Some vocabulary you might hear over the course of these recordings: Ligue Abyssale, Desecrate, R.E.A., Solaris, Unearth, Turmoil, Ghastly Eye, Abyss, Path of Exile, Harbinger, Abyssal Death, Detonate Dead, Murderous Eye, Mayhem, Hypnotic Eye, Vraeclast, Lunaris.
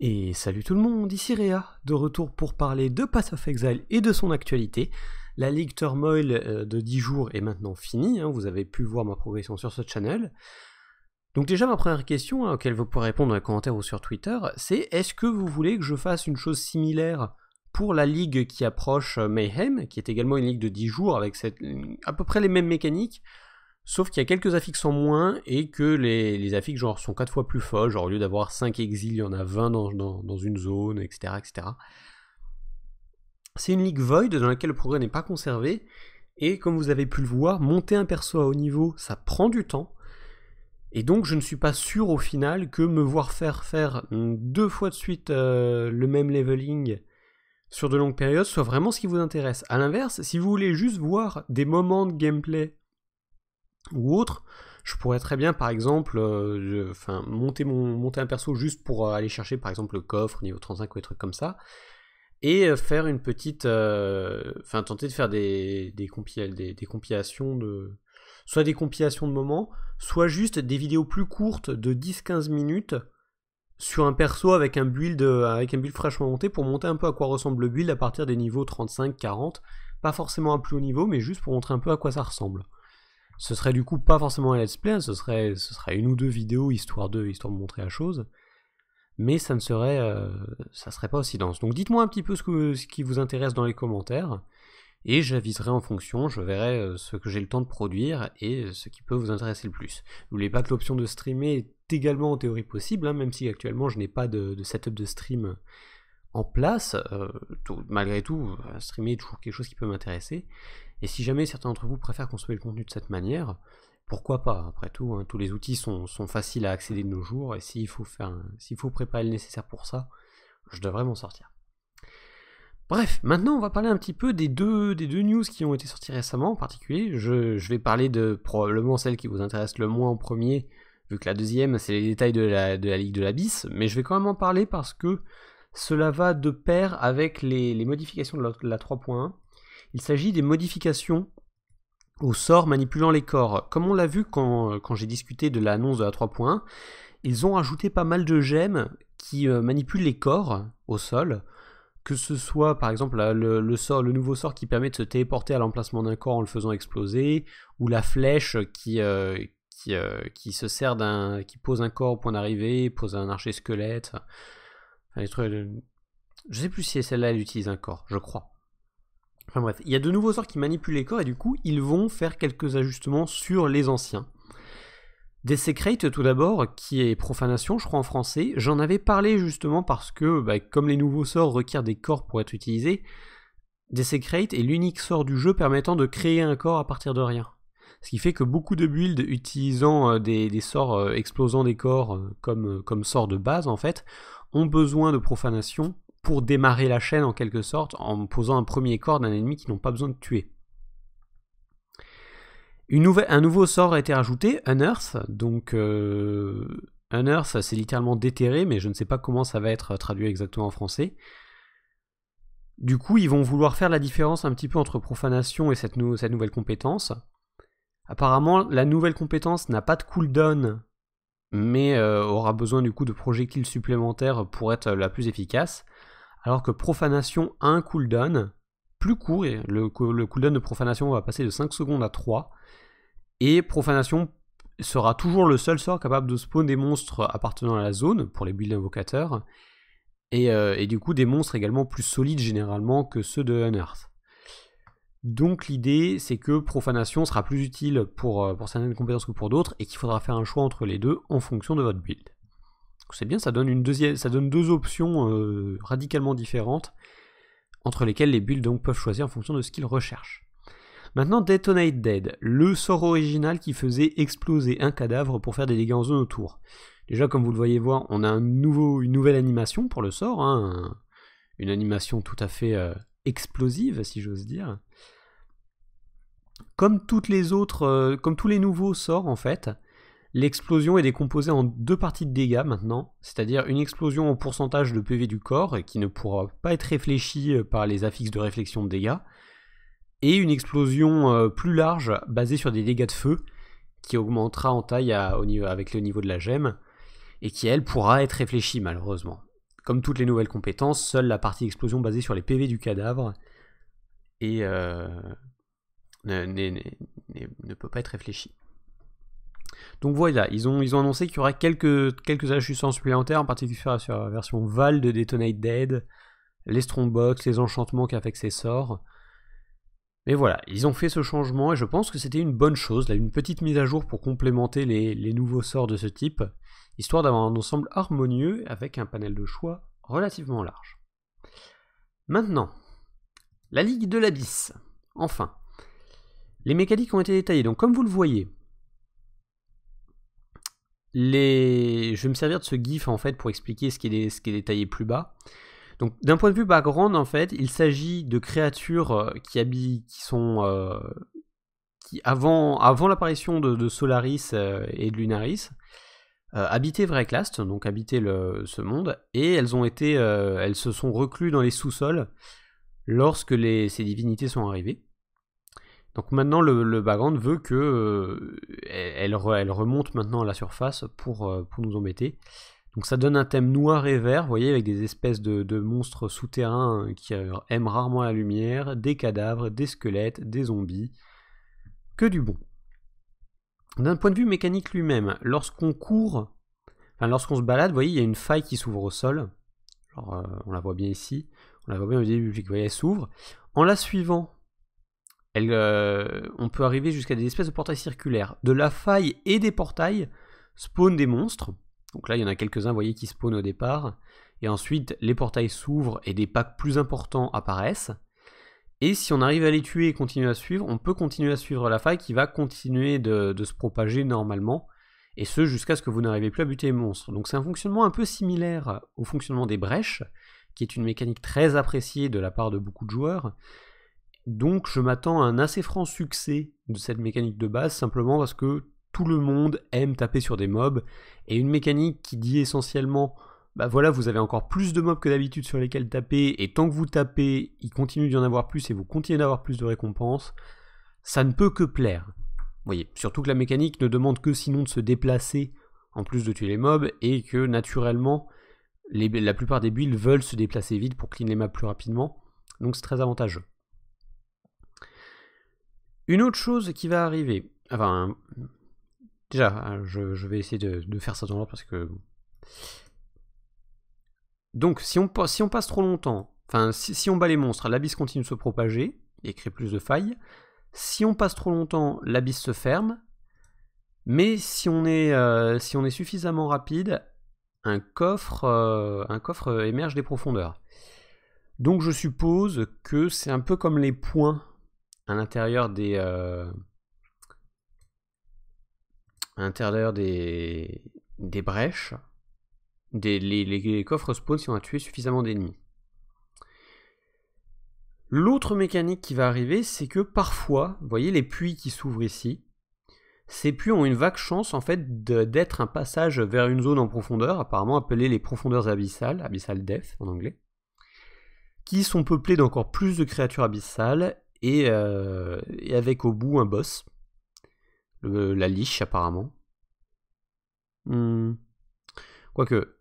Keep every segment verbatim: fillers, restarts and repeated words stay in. Et salut tout le monde, ici R E A, de retour pour parler de Path of Exile et de son actualité. La Ligue Turmoil de dix jours est maintenant finie, hein, vous avez pu voir ma progression sur ce channel. Donc déjà ma première question, hein, à laquelle vous pourrez répondre dans les commentaires ou sur Twitter, c'est est-ce que vous voulez que je fasse une chose similaire pour la ligue qui approche Mayhem, qui est également une ligue de dix jours avec cette, à peu près les mêmes mécaniques, sauf qu'il y a quelques affixes en moins et que les, les affixes genre sont quatre fois plus folles, genre au lieu d'avoir cinq exils, il y en a vingt dans, dans, dans une zone, et cetera et cetera. C'est une ligue void dans laquelle le progrès n'est pas conservé, et comme vous avez pu le voir, monter un perso à haut niveau, ça prend du temps, et donc je ne suis pas sûr au final que me voir faire faire deux fois de suite euh, le même leveling sur de longues périodes soit vraiment ce qui vous intéresse. A l'inverse, si vous voulez juste voir des moments de gameplay ou autre, je pourrais très bien par exemple euh, enfin, monter, mon, monter un perso juste pour euh, aller chercher par exemple le coffre niveau trente-cinq ou des trucs comme ça, et euh, faire une petite... Euh, enfin tenter de faire des, des, compil des, des compilations de... soit des compilations de moments, soit juste des vidéos plus courtes de dix à quinze minutes sur un perso avec un build avec un build fraîchement monté, pour monter un peu à quoi ressemble le build à partir des niveaux trente-cinq quarante, pas forcément à plus haut niveau, mais juste pour montrer un peu à quoi ça ressemble. Ce serait du coup pas forcément un let's play, hein, ce serait ce serait une ou deux vidéos histoire de histoire de montrer la chose, mais ça ne serait euh, ça serait pas aussi dense. Donc dites-moi un petit peu ce que ce qui vous intéresse dans les commentaires, et j'aviserai en fonction, je verrai ce que j'ai le temps de produire et ce qui peut vous intéresser le plus. N'oubliez pas que l'option de streamer est également en théorie possible, hein, même si actuellement je n'ai pas de, de setup de stream en place. Euh, tout, malgré tout, streamer est toujours quelque chose qui peut m'intéresser. Et si jamais certains d'entre vous préfèrent consommer le contenu de cette manière, pourquoi pas? Après tout, hein, tous les outils sont, sont faciles à accéder de nos jours, et s'il faut, faut préparer le nécessaire pour ça, je devrais m'en sortir. Bref, maintenant on va parler un petit peu des deux, des deux news qui ont été sorties récemment en particulier. Je, je vais parler de probablement celle qui vous intéresse le moins en premier, vu que la deuxième c'est les détails de la, de la Ligue de l'Abysse, mais je vais quand même en parler parce que cela va de pair avec les, les modifications de la, la trois point un. Il s'agit des modifications aux sorts manipulant les corps. Comme on l'a vu quand, quand j'ai discuté de l'annonce de la trois point un, ils ont rajouté pas mal de gemmes qui euh, manipulent les corps au sol, que ce soit par exemple le, le, sort, le nouveau sort qui permet de se téléporter à l'emplacement d'un corps en le faisant exploser, ou la flèche qui, euh, qui, euh, qui se sert d'un, qui pose un corps au point d'arrivée, pose un archer squelette, enfin, les trucs, je sais plus si celle-là elle utilise un corps, je crois. Enfin bref, il y a de nouveaux sorts qui manipulent les corps et du coup ils vont faire quelques ajustements sur les anciens. Desecrate tout d'abord, qui est profanation je crois en français, j'en avais parlé justement parce que bah, comme les nouveaux sorts requièrent des corps pour être utilisés, Desecrate est l'unique sort du jeu permettant de créer un corps à partir de rien. Ce qui fait que beaucoup de builds utilisant des, des sorts explosant des corps comme, comme sort de base en fait, ont besoin de profanation pour démarrer la chaîne en quelque sorte, en posant un premier corps d'un ennemi qu'ils n'ont pas besoin de tuer. Une nouvelle, un nouveau sort a été rajouté, Unearth, donc euh, Unearth c'est littéralement déterré, mais je ne sais pas comment ça va être traduit exactement en français. Du coup ils vont vouloir faire la différence un petit peu entre profanation et cette, nou cette nouvelle compétence. Apparemment la nouvelle compétence n'a pas de cooldown, mais euh, aura besoin du coup de projectiles supplémentaires pour être la plus efficace, alors que profanation a un cooldown plus court, et le, le cooldown de profanation va passer de cinq secondes à trois, et profanation sera toujours le seul sort capable de spawn des monstres appartenant à la zone, pour les builds invocateurs, et, euh, et du coup des monstres également plus solides généralement que ceux de Unearth. Donc l'idée c'est que profanation sera plus utile pour, pour certaines compétences que pour d'autres, et qu'il faudra faire un choix entre les deux en fonction de votre build. C'est bien, ça donne, une deuxième, ça donne deux options euh, radicalement différentes, entre lesquels les builds donc peuvent choisir en fonction de ce qu'ils recherchent. Maintenant Detonate Dead, le sort original qui faisait exploser un cadavre pour faire des dégâts en zone autour. Déjà comme vous le voyez voir, on a un nouveau, une nouvelle animation pour le sort, hein, une animation tout à fait euh, explosive si j'ose dire. Comme toutes les autres, euh, comme tous les nouveaux sorts en fait, l'explosion est décomposée en deux parties de dégâts maintenant, c'est-à-dire une explosion en pourcentage de P V du corps, qui ne pourra pas être réfléchie par les affixes de réflexion de dégâts, et une explosion plus large, basée sur des dégâts de feu, qui augmentera en taille à, au niveau, avec le niveau de la gemme, et qui elle pourra être réfléchie malheureusement. Comme toutes les nouvelles compétences, seule la partie explosion basée sur les P V du cadavre et, euh, ne, ne, ne, ne peut pas être réfléchie. Donc voilà, ils ont, ils ont annoncé qu'il y aura quelques, quelques ajustements supplémentaires, en particulier sur la version Val de Detonate Dead, les Strongbox, les enchantements qu'avec ses sorts. Mais voilà, ils ont fait ce changement et je pense que c'était une bonne chose, là, une petite mise à jour pour complémenter les, les nouveaux sorts de ce type, histoire d'avoir un ensemble harmonieux avec un panel de choix relativement large. Maintenant, la Ligue de l'Abysse. Enfin, les mécaniques ont été détaillées, donc comme vous le voyez, les... je vais me servir de ce gif en fait pour expliquer ce qui est, ce qui est détaillé plus bas. Donc d'un point de vue background, en fait, il s'agit de créatures qui habillent, qui sont euh, qui avant, avant l'apparition de, de Solaris euh, et de Lunaris, euh, habitaient Vraeclast, donc habitaient le, ce monde, et elles ont été, euh, elles se sont reclues dans les sous-sols lorsque les, ces divinités sont arrivées. Donc maintenant le, le background veut que euh, elle, elle remonte maintenant à la surface pour, euh, pour nous embêter. Donc ça donne un thème noir et vert, vous voyez, avec des espèces de, de monstres souterrains qui aiment rarement la lumière, des cadavres, des squelettes, des zombies, que du bon. D'un point de vue mécanique lui-même, lorsqu'on court, enfin lorsqu'on se balade, vous voyez, il y a une faille qui s'ouvre au sol, genre, euh, on la voit bien ici, on la voit bien au début, vous voyez, elle s'ouvre. En la suivant, elle, euh, on peut arriver jusqu'à des espèces de portails circulaires. De la faille et des portails spawnent des monstres. Donc là, il y en a quelques-uns, vous voyez, qui spawnent au départ. Et ensuite, les portails s'ouvrent et des packs plus importants apparaissent. Et si on arrive à les tuer et continuer à suivre, on peut continuer à suivre la faille qui va continuer de, de se propager normalement. Et ce, jusqu'à ce que vous n'arrivez plus à buter les monstres. Donc c'est un fonctionnement un peu similaire au fonctionnement des brèches, qui est une mécanique très appréciée de la part de beaucoup de joueurs. Donc je m'attends à un assez franc succès de cette mécanique de base, simplement parce que tout le monde aime taper sur des mobs, et une mécanique qui dit essentiellement bah voilà, vous avez encore plus de mobs que d'habitude sur lesquels taper, et tant que vous tapez, il continue d'y en avoir plus et vous continuez d'avoir plus de récompenses, ça ne peut que plaire. Vous voyez, surtout que la mécanique ne demande que sinon de se déplacer en plus de tuer les mobs, et que naturellement les, la plupart des builds veulent se déplacer vite pour clean les maps plus rapidement, donc c'est très avantageux. Une autre chose qui va arriver, enfin déjà, je, je vais essayer de, de faire ça dans l'ordre parce que... Donc, si on, si on passe trop longtemps, enfin, si, si on bat les monstres, l'abysse continue de se propager et crée plus de failles. Si on passe trop longtemps, l'abysse se ferme. Mais si on est, euh, si on est suffisamment rapide, un coffre, euh, un coffre émerge des profondeurs. Donc, je suppose que c'est un peu comme les points à l'intérieur des... Euh, à l'intérieur des, des brèches, des, les, les coffres spawn si on a tué suffisamment d'ennemis. L'autre mécanique qui va arriver, c'est que parfois, vous voyez les puits qui s'ouvrent ici, ces puits ont une vague chance en fait d'être un passage vers une zone en profondeur, apparemment appelée les profondeurs abyssales, Abyssal Death en anglais, qui sont peuplées d'encore plus de créatures abyssales et, euh, et avec au bout un boss. Le, la liche apparemment. Hmm. Quoique,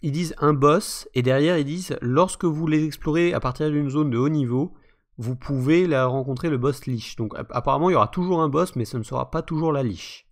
ils disent un boss et derrière ils disent lorsque vous les explorez à partir d'une zone de haut niveau, vous pouvez la rencontrer le boss liche. Donc apparemment il y aura toujours un boss mais ce ne sera pas toujours la liche.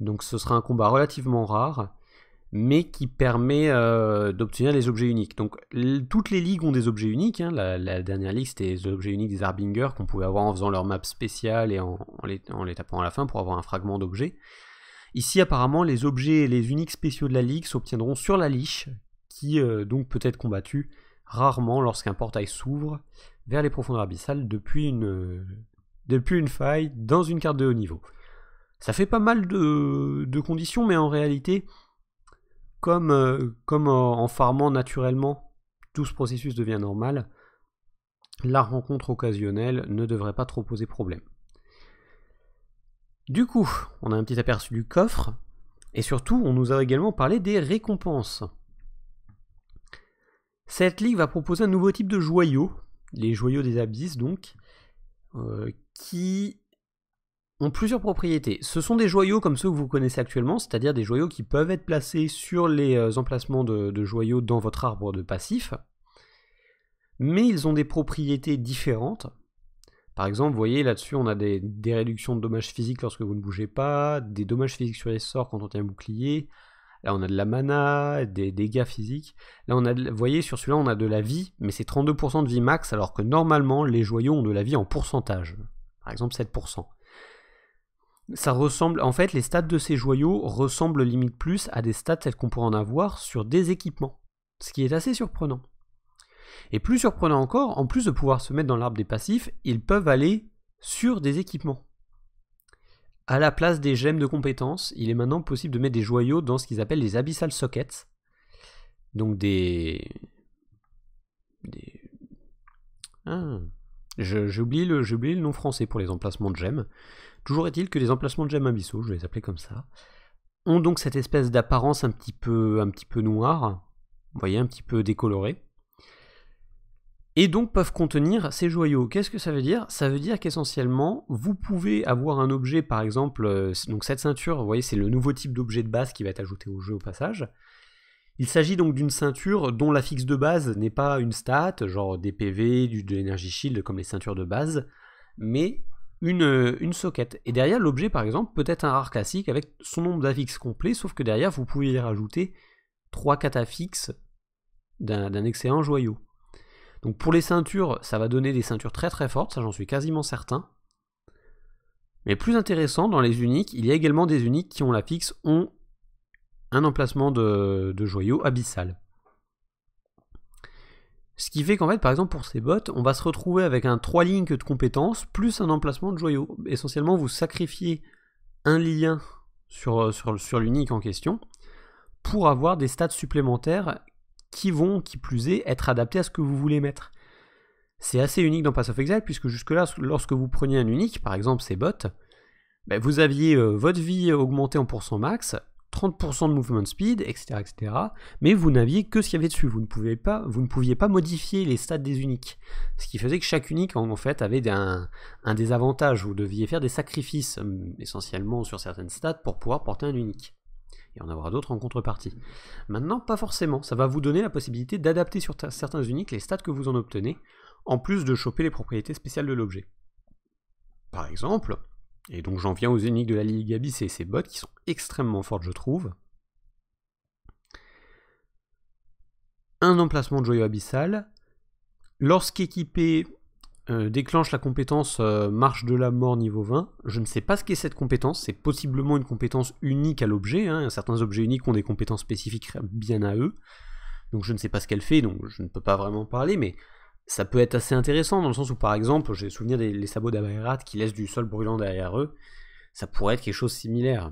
Donc ce sera un combat relativement rare mais qui permet euh, d'obtenir les objets uniques. Donc toutes les ligues ont des objets uniques. Hein. La, la dernière ligue c'était les objets uniques des Harbinger qu'on pouvait avoir en faisant leur map spéciale et en, en, les, en les tapant à la fin pour avoir un fragment d'objet. Ici apparemment les objets et les uniques spéciaux de la ligue s'obtiendront sur la liche qui euh, donc peut être combattue rarement lorsqu'un portail s'ouvre vers les profondeurs abyssales depuis une, euh, depuis une faille dans une carte de haut niveau. Ça fait pas mal de, de conditions mais en réalité... Comme, euh, comme euh, en farmant naturellement, tout ce processus devient normal, la rencontre occasionnelle ne devrait pas trop poser problème. Du coup, on a un petit aperçu du coffre, et surtout, on nous a également parlé des récompenses. Cette ligue va proposer un nouveau type de joyaux, les joyaux des abysses donc, euh, qui ont plusieurs propriétés. Ce sont des joyaux comme ceux que vous connaissez actuellement, c'est-à-dire des joyaux qui peuvent être placés sur les emplacements de, de joyaux dans votre arbre de passif, mais ils ont des propriétés différentes. Par exemple, vous voyez là-dessus, on a des, des réductions de dommages physiques lorsque vous ne bougez pas, des dommages physiques sur les sorts quand on tient un bouclier. Là, on a de la mana, des dégâts physiques. Là, on a de, vous voyez, sur celui-là, on a de la vie, mais c'est trente-deux pour cent de vie max, alors que normalement, les joyaux ont de la vie en pourcentage. Par exemple, sept pour cent. Ça ressemble, en fait, les stats de ces joyaux ressemblent limite plus à des stats telles qu'on pourrait en avoir sur des équipements. Ce qui est assez surprenant. Et plus surprenant encore, en plus de pouvoir se mettre dans l'arbre des passifs, ils peuvent aller sur des équipements. À la place des gemmes de compétences, il est maintenant possible de mettre des joyaux dans ce qu'ils appellent les Abyssal Sockets. Donc des... des... Ah. J'ai oublié le, j'ai oublié le nom français pour les emplacements de gemmes. Toujours est-il que les emplacements de gemmes abyssaux, je vais les appeler comme ça, ont donc cette espèce d'apparence un petit peu, un petit peu noire, vous voyez, un petit peu décolorée. Et donc peuvent contenir ces joyaux. Qu'est-ce que ça veut dire? Ça veut dire qu'essentiellement, vous pouvez avoir un objet, par exemple, donc cette ceinture, vous voyez, c'est le nouveau type d'objet de base qui va être ajouté au jeu au passage. Il s'agit donc d'une ceinture dont la fixe de base n'est pas une stat, genre des P V, du, de l'énergie shield comme les ceintures de base, mais une, une socket. Et derrière, l'objet, par exemple, peut être un rare classique avec son nombre d'affixes complet, sauf que derrière, vous pouvez y rajouter trois quatre affixes d'un excellent joyau. Donc pour les ceintures, ça va donner des ceintures très très fortes, ça j'en suis quasiment certain. Mais plus intéressant, dans les uniques, il y a également des uniques qui ont la fixe, ont un emplacement de, de joyaux abyssal. Ce qui fait qu'en fait, par exemple pour ces bots, on va se retrouver avec un trois lignes de compétences, plus un emplacement de joyaux. Essentiellement, vous sacrifiez un lien sur, sur, sur l'unique en question, pour avoir des stats supplémentaires qui vont, qui plus est, être adaptés à ce que vous voulez mettre. C'est assez unique dans Path of Exile, puisque jusque-là, lorsque vous preniez un unique, par exemple ces bots, ben vous aviez euh, votre vie augmentée en pourcent max, trente pour cent de movement speed, et cetera, et cetera. Mais vous n'aviez que ce qu'il y avait dessus, vous ne, pouviez pas, vous ne pouviez pas modifier les stats des uniques. Ce qui faisait que chaque unique, en, en fait, avait un, un désavantage, vous deviez faire des sacrifices, essentiellement sur certaines stats, pour pouvoir porter un unique. Et en avoir d'autres en contrepartie. Maintenant, pas forcément. Ça va vous donner la possibilité d'adapter sur certains uniques les stats que vous en obtenez, en plus de choper les propriétés spéciales de l'objet. Par exemple, et donc j'en viens aux uniques de la Ligue Abyssale et ses bottes, qui sont extrêmement fortes, je trouve. Un emplacement de joyau abyssal. Lorsqu'équipé, euh, déclenche la compétence euh, Marche de la Mort niveau vingt. Je ne sais pas ce qu'est cette compétence, c'est possiblement une compétence unique à l'objet, hein. Certains objets uniques ont des compétences spécifiques bien à eux, donc je ne sais pas ce qu'elle fait, donc je ne peux pas vraiment parler, mais ça peut être assez intéressant, dans le sens où par exemple, j'ai le souvenir des les sabots d'Abaerat qui laissent du sol brûlant derrière eux, ça pourrait être quelque chose de similaire.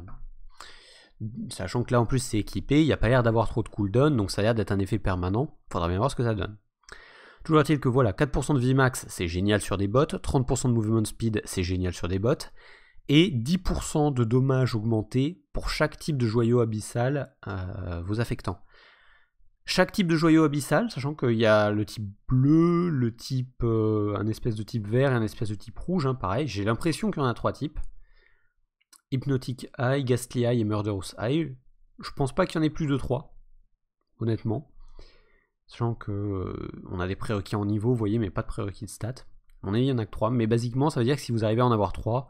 Sachant que là en plus c'est équipé, il n'y a pas l'air d'avoir trop de cooldown, donc ça a l'air d'être un effet permanent, faudra bien voir ce que ça donne. Toujours est-il que voilà, quatre pour cent de vie max, c'est génial sur des bots, trente pour cent de movement speed, c'est génial sur des bots, et dix pour cent de dommages augmentés pour chaque type de joyau abyssal euh, vous affectant. Chaque type de joyau abyssal, sachant qu'il y a le type bleu, le type, euh, un espèce de type vert et un espèce de type rouge, hein, pareil, j'ai l'impression qu'il y en a trois types. Hypnotic Eye, Ghastly Eye et Murderous Eye. Je pense pas qu'il y en ait plus de trois, honnêtement. Sachant que euh, on a des prérequis en niveau, vous voyez, mais pas de prérequis de stats. À mon avis, il n'y en a que trois, mais basiquement, ça veut dire que si vous arrivez à en avoir trois,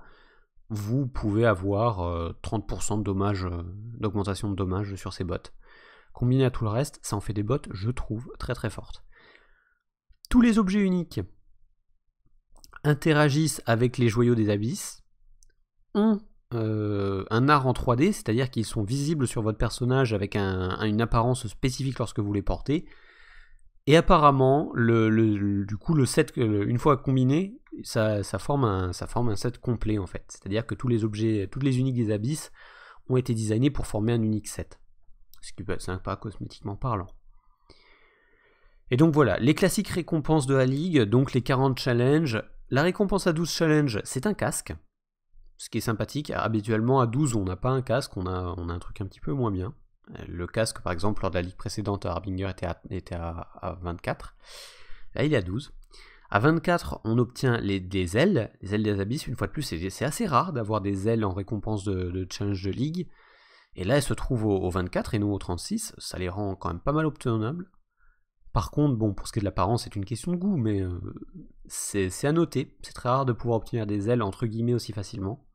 vous pouvez avoir euh, trente pour cent de dommages, euh, d'augmentation de dommages sur ces bots. Combiné à tout le reste, ça en fait des bots, je trouve, très très fortes. Tous les objets uniques interagissent avec les joyaux des abysses, ont euh, un art en trois D, c'est-à-dire qu'ils sont visibles sur votre personnage avec un, une apparence spécifique lorsque vous les portez. Et apparemment, le, le, du coup, le set, une fois combiné, ça, ça, forme un, ça forme un set complet en fait. C'est-à-dire que tous les objets, toutes les uniques des abysses ont été designés pour former un unique set. Ce qui peut être sympa cosmétiquement parlant. Et donc voilà, les classiques récompenses de la Ligue, donc les quarante challenges. La récompense à douze challenges, c'est un casque. Ce qui est sympathique, habituellement à douze on n'a pas un casque, on a, on a un truc un petit peu moins bien. Le casque, par exemple, lors de la ligue précédente, Harbinger était à, était à, à vingt-quatre. Là, il est à douze. À vingt-quatre, on obtient les, les ailes, les ailes des abysses, une fois de plus, c'est assez rare d'avoir des ailes en récompense de, de challenge de ligue. Et là, elles se trouvent au, au vingt-quatre et nous au trente-six, ça les rend quand même pas mal obtenables. Par contre, bon, pour ce qui est de l'apparence, c'est une question de goût, mais euh, c'est à noter, c'est très rare de pouvoir obtenir des ailes entre guillemets aussi facilement.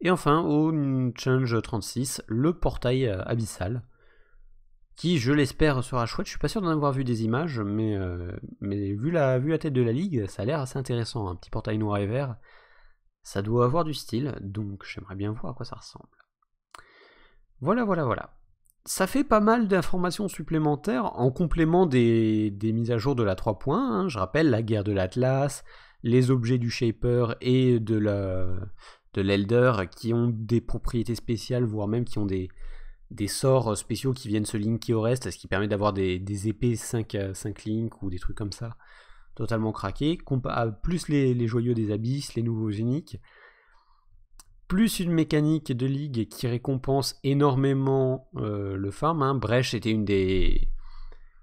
Et enfin, au challenge trente-six, le portail abyssal, qui, je l'espère, sera chouette. Je suis pas sûr d'en avoir vu des images, mais, euh, mais vu, la, vu la tête de la ligue, ça a l'air assez intéressant. Un petit portail noir et vert, ça doit avoir du style, donc j'aimerais bien voir à quoi ça ressemble. Voilà, voilà, voilà. Ça fait pas mal d'informations supplémentaires en complément des, des mises à jour de la trois point un. Hein. Je rappelle la guerre de l'Atlas, les objets du Shaper et de l'Elder de qui ont des propriétés spéciales, voire même qui ont des... des sorts spéciaux qui viennent se linker au reste, ce qui permet d'avoir des, des épées cinq, cinq links ou des trucs comme ça, totalement craqués, plus les, les joyaux des abysses, les nouveaux géniques, plus une mécanique de ligue qui récompense énormément euh, le farm. Hein. Brèche était une des,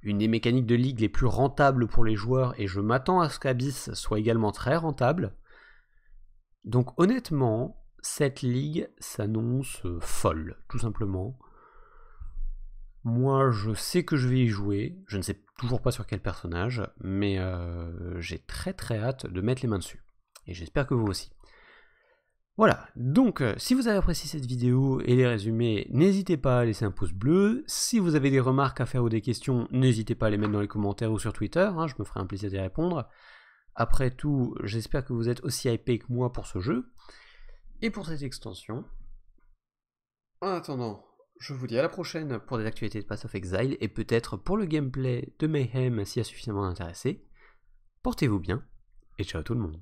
une des mécaniques de ligue les plus rentables pour les joueurs, et je m'attends à ce qu'Abyss soit également très rentable. Donc honnêtement, cette ligue s'annonce euh, folle, tout simplement. Moi, je sais que je vais y jouer, je ne sais toujours pas sur quel personnage, mais euh, j'ai très très hâte de mettre les mains dessus. Et j'espère que vous aussi. Voilà, donc si vous avez apprécié cette vidéo et les résumés, n'hésitez pas à laisser un pouce bleu. Si vous avez des remarques à faire ou des questions, n'hésitez pas à les mettre dans les commentaires ou sur Twitter, hein, je me ferai un plaisir d'y répondre. Après tout, j'espère que vous êtes aussi hypé que moi pour ce jeu, et pour cette extension. En attendant... je vous dis à la prochaine pour des actualités de Path of Exile et peut-être pour le gameplay de Mayhem s'il y a suffisamment d'intéressés. Portez-vous bien et ciao tout le monde.